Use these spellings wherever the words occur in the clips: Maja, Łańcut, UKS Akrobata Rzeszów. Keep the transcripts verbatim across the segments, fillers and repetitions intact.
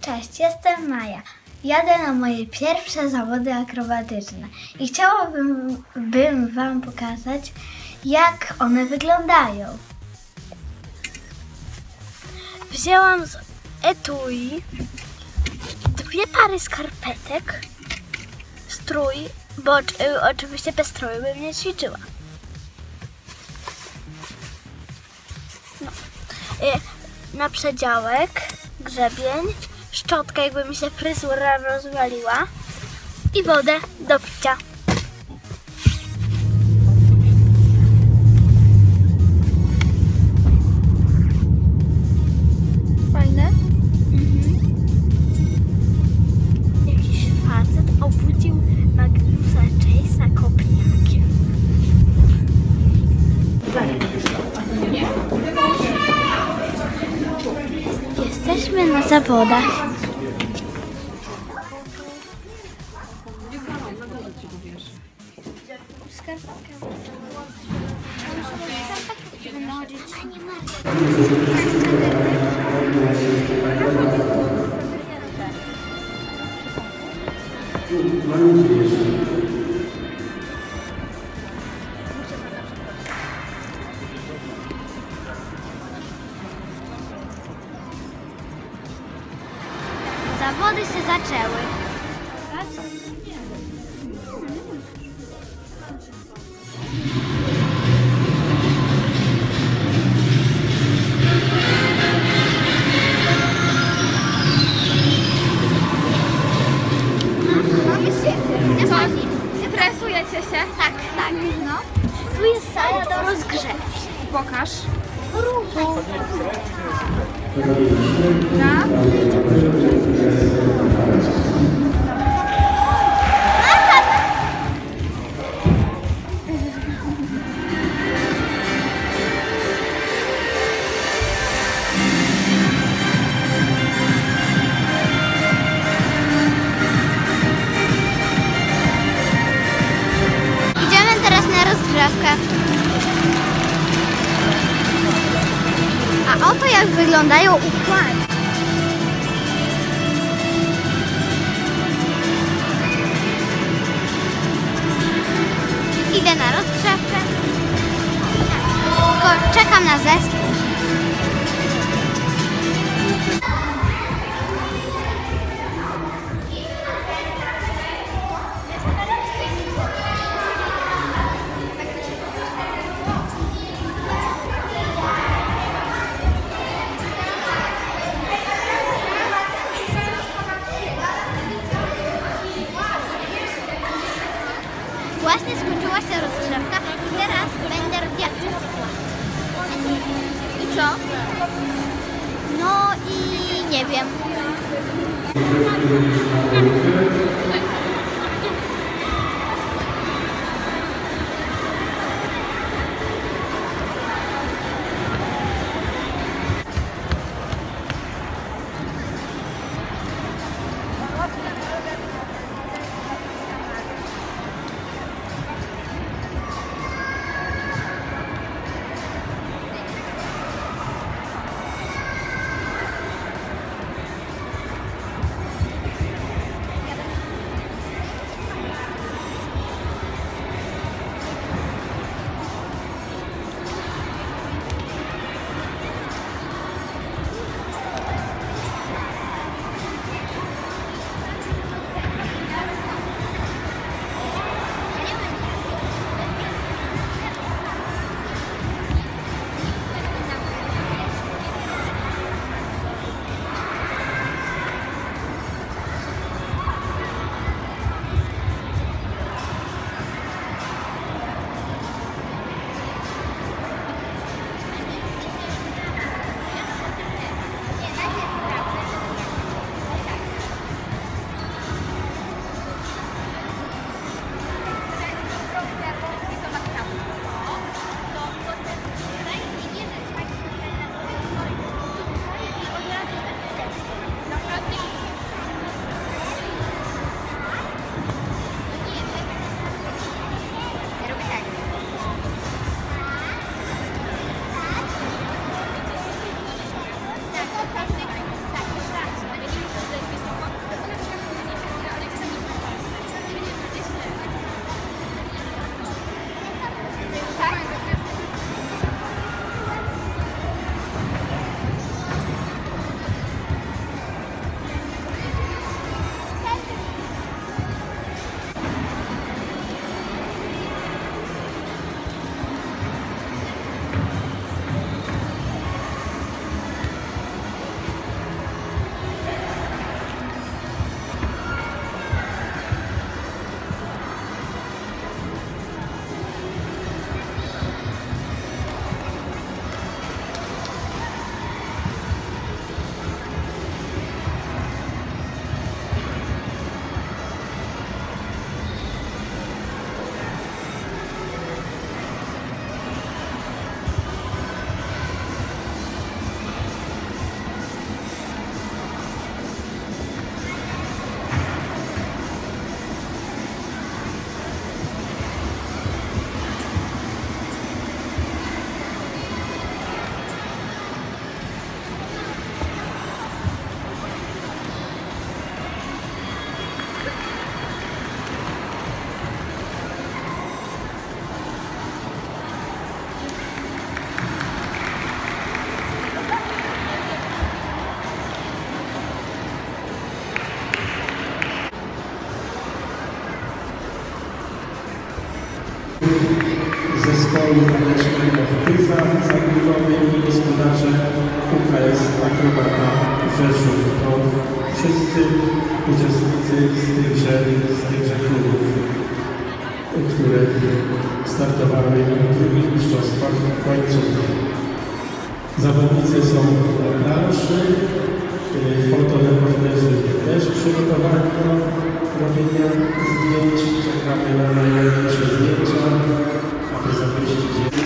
Cześć, jestem Maja. Jadę na moje pierwsze zawody akrobatyczne i chciałabym bym Wam pokazać, jak one wyglądają. Wzięłam z etui dwie pary skarpetek, strój, bo oczywiście bez stroju bym nie ćwiczyła. No. Na przedziałek, grzebień, szczotkę, jakby mi się fryzura rozwaliła i wodę do picia. Fajne? Mhm. Jakiś facet obudził na Chase'a kopniakiem. Jesteśmy na zawodach. Zawody się zaczęły. Stresujecie się? Tak, tak. No. Tu jest sala do rozgrzewki. Pokaż. Ruchu. Dobra. A oto jak wyglądają układy. Idę na rozgrzewkę. Tylko czekam na zespół. Właśnie skończyła się rozgrzewka i teraz będę robiła układ. I co? No i nie wiem. rozwoju wewnętrznego Kryza Zagrożony i Gospodarze U K S Akrobata Rzeszów. To wszyscy uczestnicy z tychże, z tychże klubów, które startowały w drugich mistrzostwach łańcutu. Zawodnicy są na planszy, fotoreporterzy też przygotowani do robienia zdjęć. Czekamy na najlepsze zdjęcia, aby zaprosić je.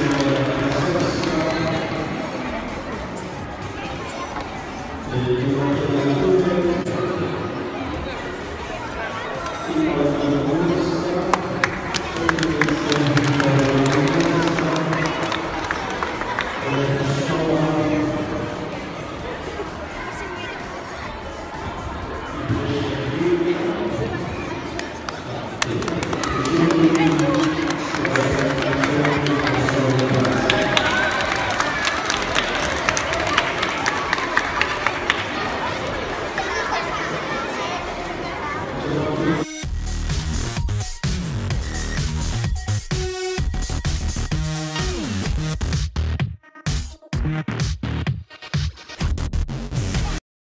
Yy,